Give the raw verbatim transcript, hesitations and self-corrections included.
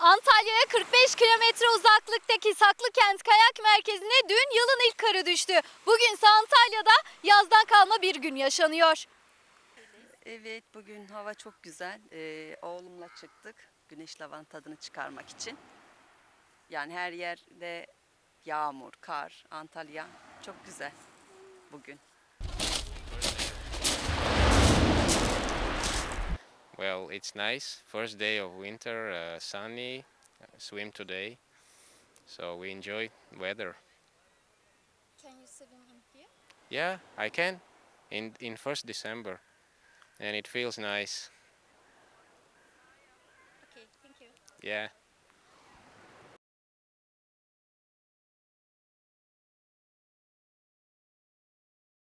Antalya'ya kırk beş kilometre uzaklıktaki Saklıkent Kayak Merkezi'ne dün yılın ilk karı düştü. Bugünse Antalya'da yazdan kalma bir gün yaşanıyor. Evet, bugün hava çok güzel. Ee, oğlumla çıktık güneş lavanın tadını çıkarmak için. Yani her yerde yağmur, kar, Antalya çok güzel bugün. Well, it's nice. First day of winter, uh, sunny, swim today, so we enjoy weather. Can you swim in here? Yeah, I can, in, in first December, and it feels nice. Okay, thank you. Yeah.